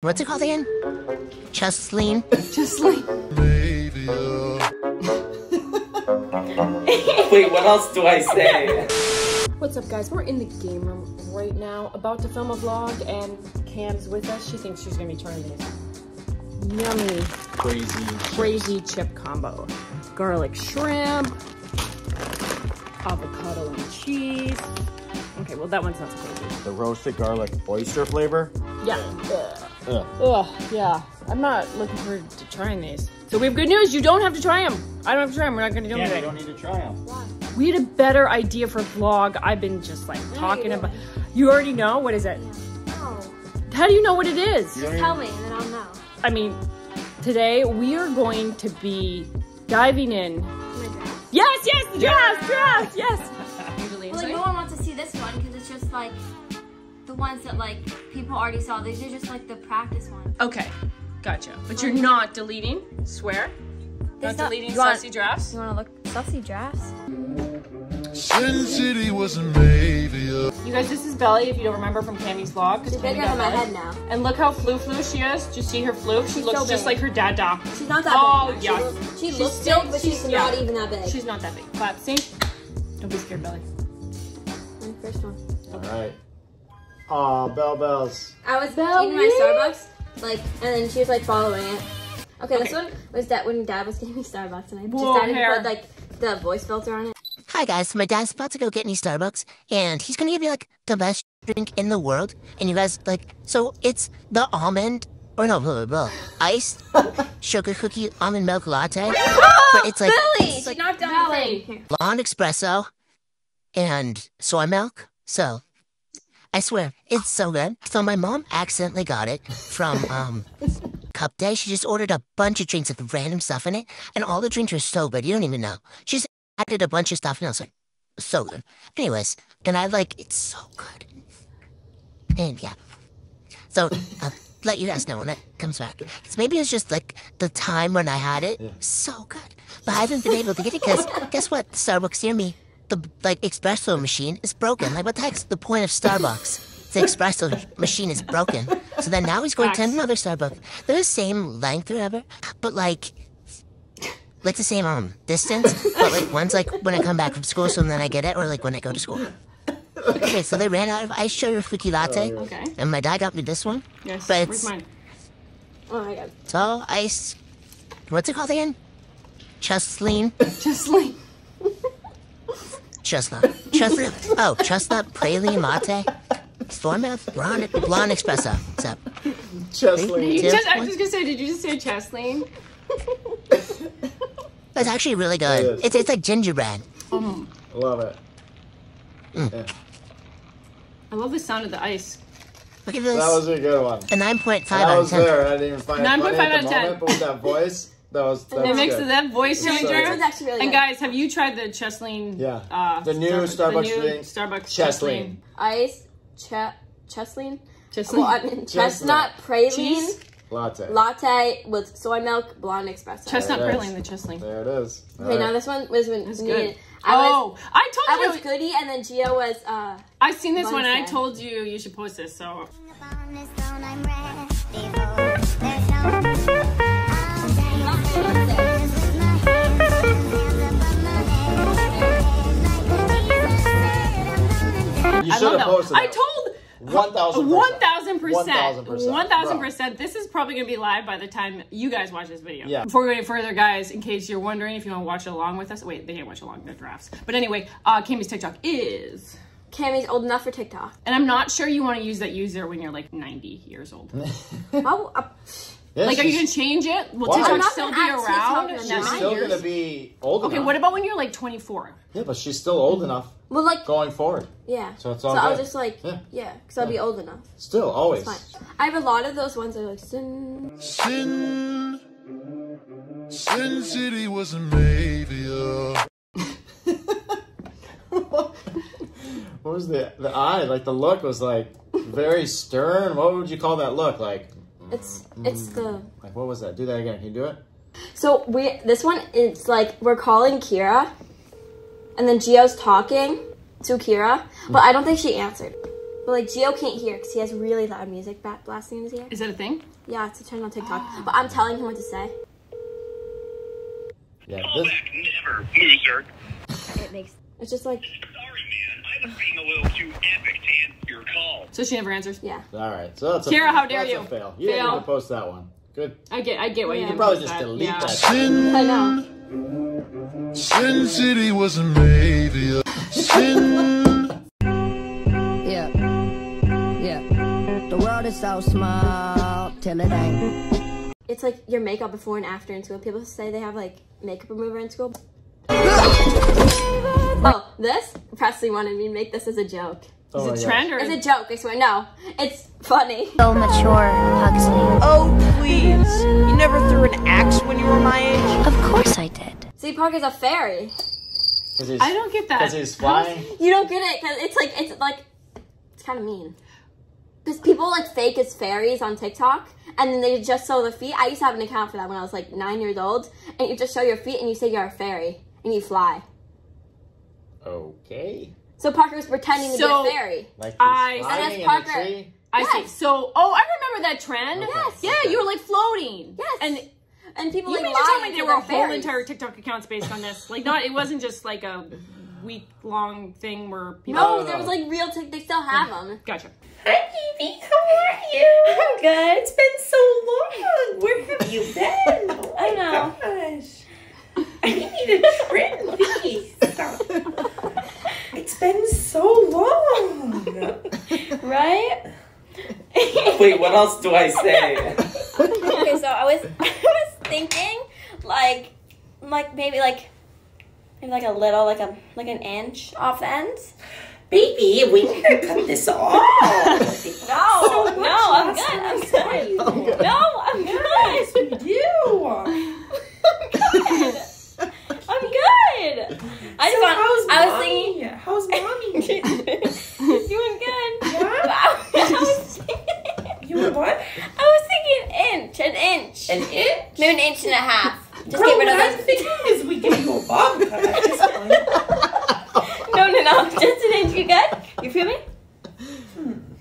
What's it called again? Chesling? Chesling. Wait, what else do I say? What's up, guys? We're in the game room right now, about to film a vlog, and Cam's with us. She thinks she's gonna be trying this yummy, crazy chip combo. Garlic shrimp, avocado and cheese. Okay, well that one's not so crazy. The roasted garlic oyster flavor? Yeah. Ugh. Ugh, yeah. I'm not looking forward to trying these. So we have good news, you don't have to try them. I don't have to try them, we're not gonna do them. Yeah, you don't need to try them. Why? We had a better idea for vlog. I've been just like talking about, you already know? What is it? No. How do you know what it is? Just tell me and then I'll know. I mean, today we are going to be diving in. My dress. Yes, yes, the dress, yes. Like, no one wants to see this one because it's just like the ones that like people already saw. These are just like the practice ones. Okay, gotcha. But you're not deleting, swear? Not deleting saucy drafts? You want to look saucy drafts? You guys, this is Belly, if you don't remember from Cammy's vlog. She's bigger than my head now. And look how flu she is. Do you see her flu? She looks just like her dada. She's not that big. Oh, yeah. She looks big, but she's not even that big. She's not that big. Clap, see? Don't be scared, Belly. First one. Okay. All right. Aw, Bells. I was eating my Starbucks, like, and then she was like following it. Okay, this one was that when Dad was getting me Starbucks, and I decided to put like the voice filter on it. Hi guys, my dad's about to go get me Starbucks, and he's gonna give me like the best drink in the world. And you guys like, so it's the almond, or no, iced sugar cookie almond milk latte. But it's like, Billy, she knocked down Billy. Blonde espresso. And soy milk, so I swear it's so good. So my mom accidentally got it from Cup Day. She just ordered a bunch of drinks with random stuff in it, and all the drinks were so good you don't even know. She just added a bunch of stuff, and I was like, so good. Anyways, and I like it's so good, and yeah. So I'll let you guys know when it comes back. Cause maybe it's just like the time when I had it, so good, but I haven't been able to get it because guess what? Starbucks near me. The like espresso machine is broken. Like what the heck's the point of Starbucks? The espresso machine is broken. So then now he's going to another Starbucks. They're the same length or whatever, but like the same distance. But like one's like when I come back from school, so then I get it, or like when I go to school. Okay, so they ran out of iced sugar cookie latte. Okay. And my dad got me this one. Yes. But it's, where's mine? Oh my god. It's all iced. What's it called again? Chesling. Chesling. Chestnut. Oh, chestnut praline latte. Stormouth blonde espresso. What's up? Chesling. I was just gonna say, did you just say Chesling? That's actually really good. It's like gingerbread. Love it. Mm. Yeah. I love the sound of the ice. Look at this. That was a good one. A 9.5 out of 10. I was there. I didn't even find it. 9.5 out of 10. But with that voice. That was mix of that voice showing through. Really and guys, have you tried the Chesling? Yeah. The new Starbucks drink. Starbucks Chesling. Ice Chesling. Well, I mean, chestnut praline cheese? Latte with soy milk, blonde espresso. Chestnut praline, the Chesling. There it is. Okay, now this one was when good. I was Goody, and then Gio was. I've seen this one, and I told you you should post this. So. You should have posted that. I told 1,000%. This is probably going to be live by the time you guys watch this video. Yeah. Before we go any further, guys, in case you're wondering if you want to watch along with us. Wait, they can't watch along. They're drafts. But anyway, Cammy's TikTok is... Cammy's old enough for TikTok. And I'm not sure you want to use that user when you're like 90 years old. Like, are you going to change it? Will TikTok still be around? She's still going to be old enough. Okay, what about when you're like 24? Yeah, but she's still old enough going forward. Yeah. So it's all good. I'll just like, because I'll be old enough. Still, always. I have a lot of those ones that are like, Sin City was a mavia. What was the eye? Like, the look was like very stern. What would you call that look? Like... It's the... Like, what was that? Do that again. Can you do it? So, this one, it's like, we're calling Kira, and then Gio's talking to Kira, but I don't think she answered. But like Gio can't hear because he has really loud music blasting in his ear. Is that a thing? Yeah, it's a trend on TikTok. But I'm telling him what to say. Yeah, call back never, loser. It makes... It's just like... Sorry, man. I was being a little too epic to answer your call. So she never answers? Yeah. All right. So that's Kara, how dare you? That's a fail. You didn't need to post that one. Good. I get what you did. You probably just delete that. Sin, I know. Sin City was a maybe. Sin. Yeah. Yeah. The world is so small till it ain't. It's like your makeup before and after in school. People say they have like makeup remover in school. Oh, this? Presley wanted me to make this as a joke. Oh, is it trend or? It's a joke, I swear. No, it's funny. So mature, Huxley. Oh, please. You never threw an axe when you were my age? Of course I did. See, Park is a fairy. I don't get that. Because he's flying? You don't get it, because it's kind of mean. Because people like fake as fairies on TikTok, and then they just show their feet. I used to have an account for that when I was like 9 years old, and you just show your feet and you say you're a fairy, and you fly. Okay. So Parker was pretending to be a fairie. Like that's Parker. Yes. I see. So, oh, I remember that trend. Okay. Yes. Yeah, okay. You were like floating. Yes. And people like lied. You mean to tell me there were whole entire TikTok accounts based on this? Like, not, it wasn't just like a week-long thing where people... No, there was like real TikTok. They still have them. Gotcha. Hi, baby. How are you? I'm good. It's been so long. Where have you been? Oh, I know. Gosh. I need a trend, please. It's been so long, right? Wait, what else do I say? Okay, so I was thinking, like maybe like a little, like an inch off the ends. Baby, we need to cut this off. No, I'm good. I'm good. No, I'm good. Yes, we do. I'm good. How's mommy? She's doing good. Yeah? You were what? I was thinking an inch. An inch? Maybe an inch and a half. Just get rid of that. Is we can go bob cut at this point. No. Just an inch. You good? You feel me?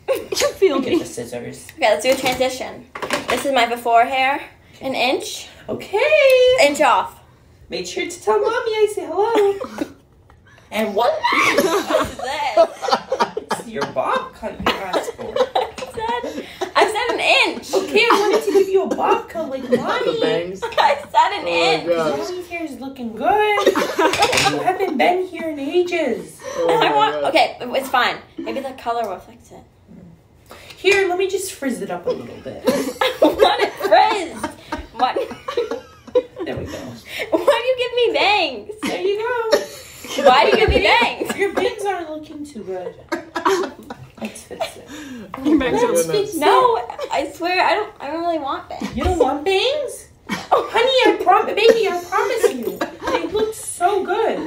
You feel me. Get the scissors. Okay, let's do a transition. This is my before hair. An inch. Okay. Inch off. Make sure to tell mommy I say hello. And what is that? It's your bob cut you asked for. I said an inch. Okay, I wanted to give you a bob cut like mommy. I said an inch. Mommy's hair is looking good. You haven't been here in ages. Oh, okay, it's fine. Maybe the color will fix it. Here, let me just frizz it up a little bit. I want it frizzed. What? There we go. Why do you give me bangs? There you go. Why do you give me bangs? Your bangs aren't looking too good. Let's fix it. Your bangs are good. No, I swear I don't really want bangs. You don't want bangs? Oh, honey, I promise you, they look so good.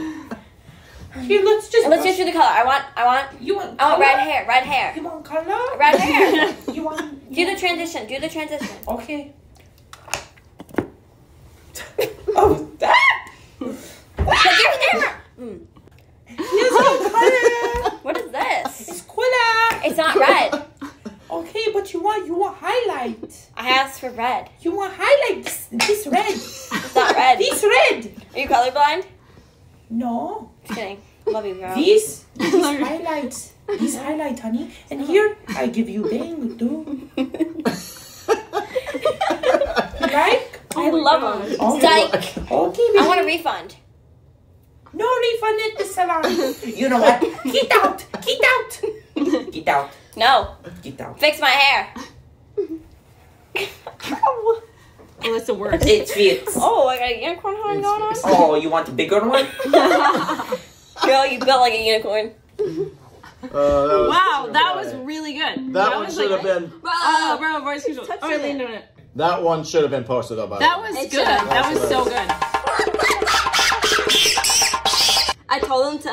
Here, let's just do the color. I want red hair. You want color? Red hair. Do the transition. Okay. Oh, that! What is this? It's cooler. It's not red. Okay, but you want highlight. I asked for red. You want highlights. This red. It's not red. This red. Are you colorblind? No. Just kidding. Love you, girl. These highlights. These highlight, honey. And here, I give you bang, too. Right? I love them. Oh, like, okay, I want a refund. No refund at the salon. You know what? Get out. Get out. Get out. No. Get out. Fix my hair. Ow. Well, it's the worst. It fits. Oh, I got a unicorn horn going on? Oh, you want the bigger one? Girl, you built like a unicorn. That was really good. That one should have been... I leaned on it. That one should have been posted up. That was good. That was so good. I told him to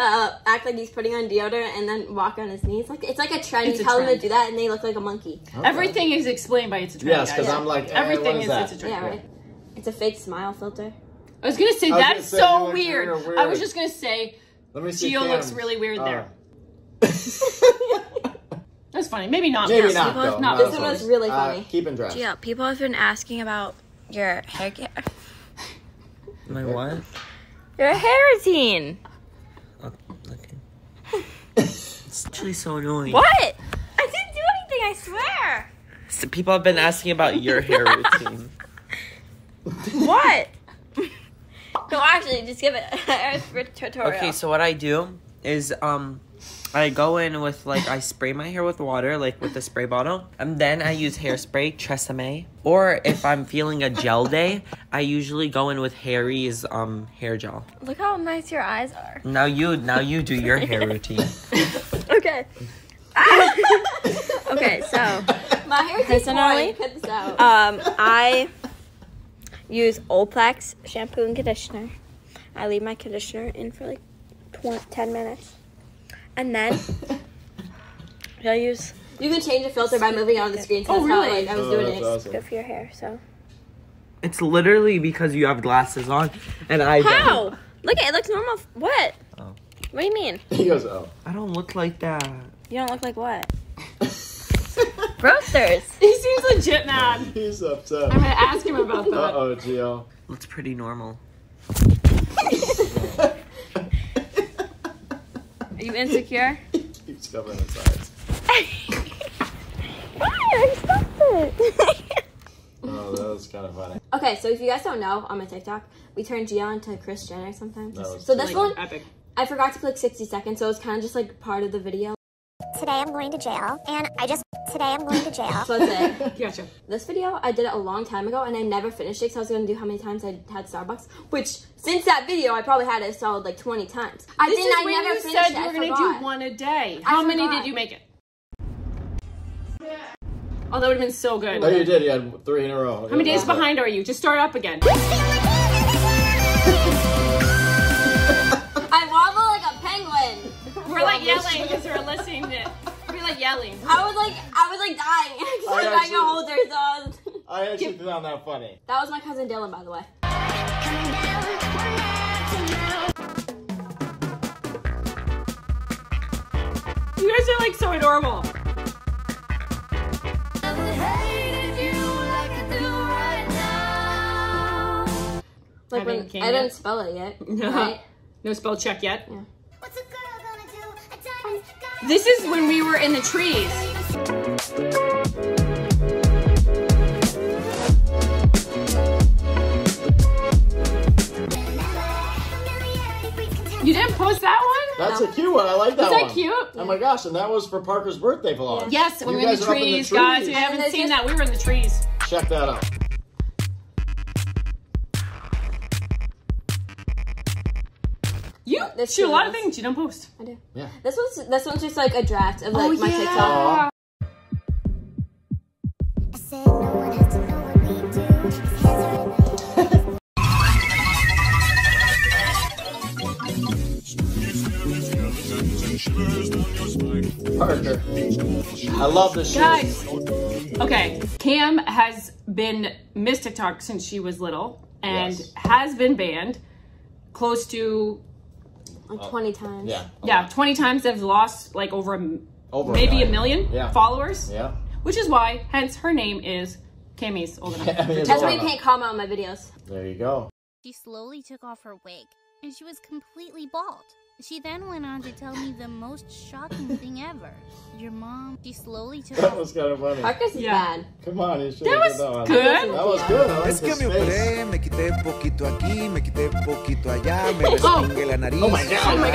act like he's putting on deodorant and then walk on his knees. Like it's like a trend. You tell them to do that and they look like a monkey. Okay. Everything is explained by it's a trend. Yes, because I'm like, everything is it's a trend. Yeah, right. It's a fake smile filter. I was gonna say that's so weird. I was just gonna say Gio looks really weird there. That's funny. Maybe not. Maybe not, though. Not this one was really funny. Keep in dress. Yeah, people have been asking about your hair care. My what? Your hair routine. Oh, okay. It's actually so annoying. What? I didn't do anything, I swear. So people have been asking about your hair routine. What? No, actually, just give it a tutorial. Okay, so what I do is, I go in with, like, I spray my hair with water, like, with the spray bottle. And then I use hairspray, Tresemme. Or if I'm feeling a gel day, I usually go in with Harry's, hair gel. Look how nice your eyes are. Now you do your hair routine. Okay. Ah! Okay, so. My hair personally, I use Olaplex shampoo and conditioner. I leave my conditioner in for, like, 10 minutes. And then I use. You can change the filter by moving it on the screen. So that's really? How like, I was doing it. Awesome. Good for your hair, so. It's literally because you have glasses on, and I. How? Don't. Look, it looks normal. What? Oh. What do you mean? He goes, oh. I don't look like that. You don't look like what? Brothers. He seems legit mad. He's upset. I'm gonna ask him about that. Uh oh, Gio. Looks pretty normal. Are you insecure? He keeps covering his eyes. Why? I stopped it. Oh, that was kind of funny. Okay, so if you guys don't know, on my TikTok, we turn Gio into Kris Jenner sometimes. So this one, epic. I forgot to click 60 seconds, so it was kind of just like part of the video. Today I'm going to jail, and So that's it. Gotcha. This video, I did it a long time ago, and I never finished it, so I was going to do how many times I had Starbucks, which, since that video, I probably had it solid like 20 times. I never finished it. You were going to do one a day. How many did you make it? Oh, that would have been so good. Oh, you did. You had 3 in a row. How many days behind are you? Just start up again. I wobble like a penguin. We're like yelling because we're listening to it. We're like yelling. I was like dying. I actually found that funny. That was my cousin Dylan, by the way. You guys are like so adorable. Like when, I didn't spell it yet. No, right? No spell check yet. Yeah. What's a girl gonna do? This is when we were in the trees. You didn't post that one? That's a cute one. I like that one. Is that cute? Oh my gosh, and that was for Parker's birthday vlog. Yes, when we were in the trees, guys. We haven't seen that. We were in the trees. Check that out. This shoot, a lot of things you don't post. I do. Yeah. This one's just like a draft of like my TikTok. I said no one has to know what we do. Parker. I love this shit. Guys. Okay. Cam has been missed TikTok since she was little and has been banned close to like 20 times. Yeah. Yeah, 20 times they've lost like over maybe a million followers. Yeah. Which is why, hence, her name is Cammy's Old Enough. That's why you can't comment on my videos. There you go. She slowly took off her wig, and she was completely bald. She then went on to tell me the most shocking thing ever. Your mom, she slowly took off. That was kind of funny. Parker's bad. Come on, you should have done that. That was good. I like this face. Oh my god. Oh my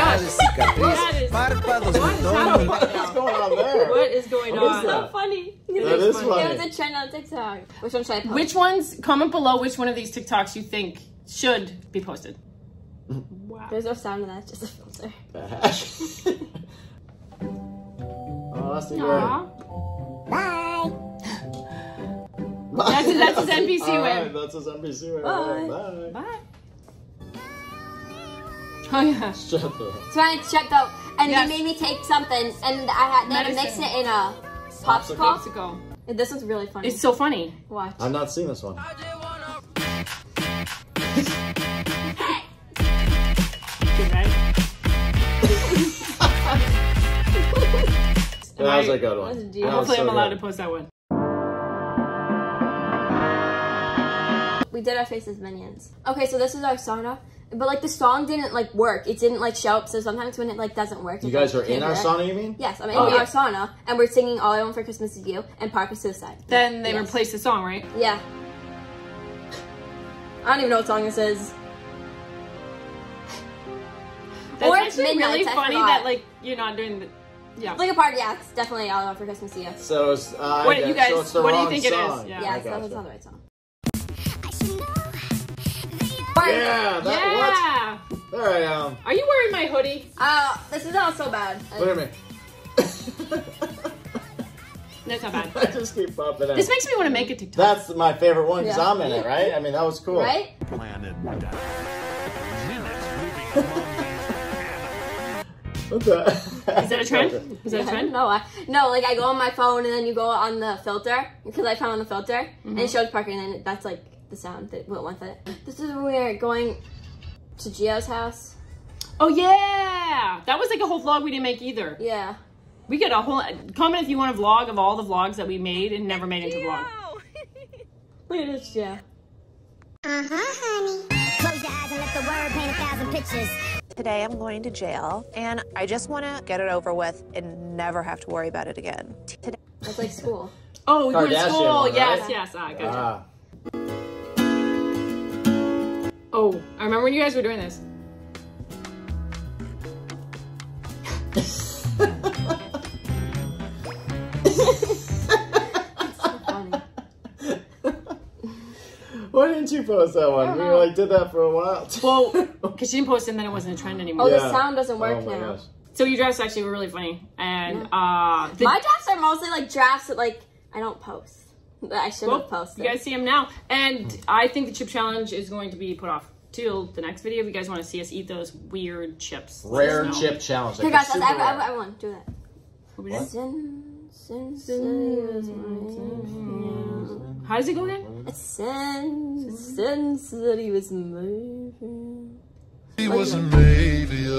gosh. What is going on there? What is going on? It's so funny. That is funny. It was a trend on TikTok. Which one should I post? Which ones? Comment below which one of these TikToks you think should be posted. Wow. There's no sound of that, just a filter. Oh, that's the word. Bye! Bye. That's his NPC word. That's his NPC word. Bye. Bye. Bye. Oh, yeah. Shut up. So I checked out, and they made me take something, and they had to mix it in a popsicle. This one's really funny. It's so funny. Watch. I've not seen this one. That was a good one. Hopefully I'm allowed to post that one. We did our faces minions. Okay, so this is our sauna. But like the song didn't like work. It didn't like show up. So sometimes when it like doesn't work. You guys are in our sauna, you mean? Yes, I'm in our sauna. And we're singing All I Want for Christmas Is You and Parker Suicide. Then they replaced the song, right? Yeah. I don't even know what song this is. That's actually really funny that like you're not doing the... Yeah. Like a party, yeah, it's definitely All I Want for Christmas Is You. So it's, what do you think it is? Yeah, yeah, so it's not the right song. Yeah, what? There I am. Are you wearing my hoodie? This is not so bad. Look at me. That's not bad. I just keep popping out. This makes me want to make a TikTok. That's my favorite one because I'm in it, right? I mean, that was cool. Right? Planet. What's that? Is that a trend? Is that a trend? No, no, like I go on my phone and then you go on the filter because I found on the filter and it shows Parker and then that's like the sound that went with it. This is when we are going to Gio's house. Oh yeah! That was like a whole vlog we didn't make either. Yeah. We get a whole... Comment if you want a vlog of all the vlogs that we made and never made into a vlog. Look at this, Gio. Honey. Close your eyes and let the word paint 1,000 pictures. Today I'm going to jail and I just want to get it over with and never have to worry about it again. Today. That's like school. Oh, we were in school. One, yes, right? Yes. I gotcha. Oh, I remember when you guys were doing this. So funny. Why didn't you post that one? We like did that for a while. Well, because she didn't post it and then it wasn't a trend anymore. Oh, the sound doesn't work now. Gosh. So your drafts actually were really funny. And my drafts are mostly like drafts that like I don't post. I should have posted. You guys see him now. And I think the chip challenge is going to be put off till the next video. If you guys want to see us eat those weird chips. Rare chip challenge. Like guys, I want to do that. What? How does it go again? It's since that he was maybe. He was maybe.